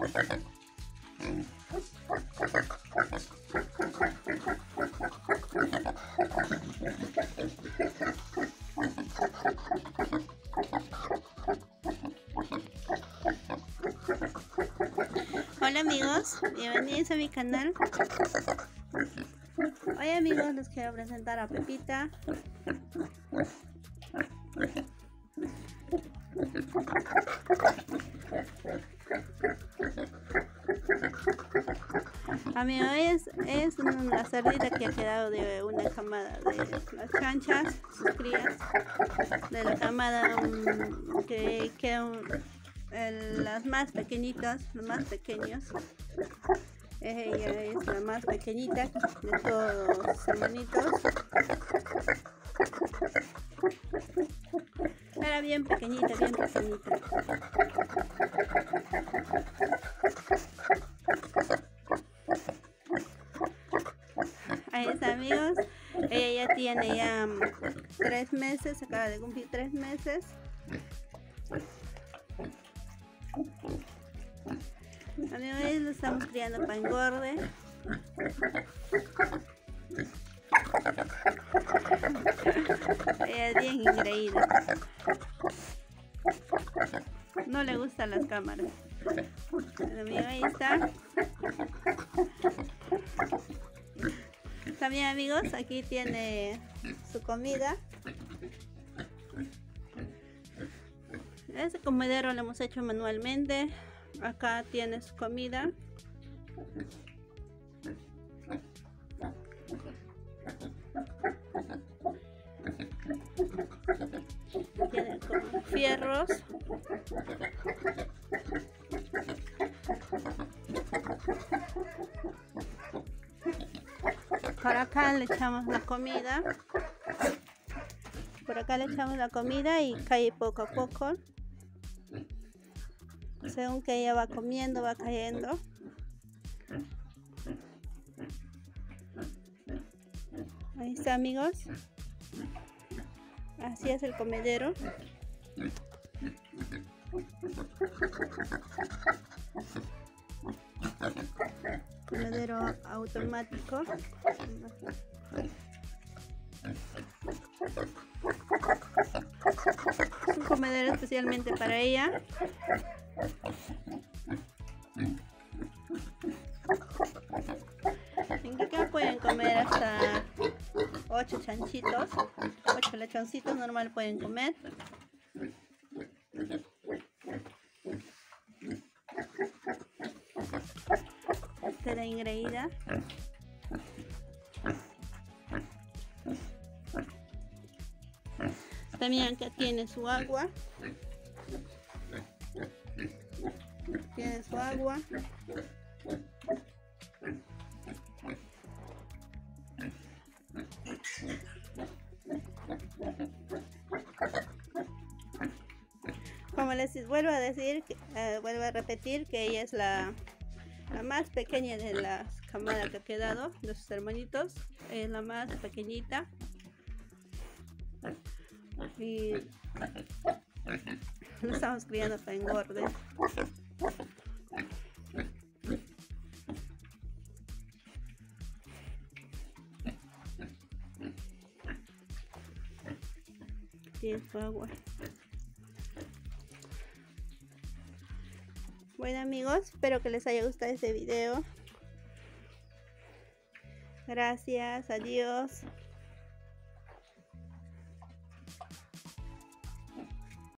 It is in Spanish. Hola amigos, bienvenidos a mi canal. Hoy amigos, les quiero presentar a Pepita. Amigo, es una cerdita que ha quedado de una camada de las chanchas, sus crías, de la camada que quedan las más pequeñitas, los más pequeños. Ella es la más pequeñita de todos los hermanitos. Era bien pequeñita, bien pequeñita. Ahí está amigos, ella ya tiene 3 meses, acaba de cumplir 3 meses. Amigos, lo estamos criando para engorde. Ella es bien increíble. No le gustan las cámaras. Bueno, amigo, ahí está. También amigos, aquí tiene su comida. Este comedero lo hemos hecho manualmente. Acá tiene su comida. Tiene como fierros. Por acá le echamos la comida. Por acá le echamos la comida y cae poco a poco. Según que ella va comiendo, va cayendo. Ahí está amigos. Así es el comedero. Comedero automático. Es un comedero especialmente para ella. En acá pueden comer hasta 8 chanchitos, 8 lechoncitos normal pueden comer. Esta es la ingreída. También acá tiene su agua. Tiene su agua. Como les vuelvo a decir, vuelvo a repetir que ella es la más pequeña de la camada que ha quedado de sus hermanitos. Es la más pequeñita. Y lo estamos criando para engorde. Tiene su agua. Bueno amigos, espero que les haya gustado este video. Gracias, adiós.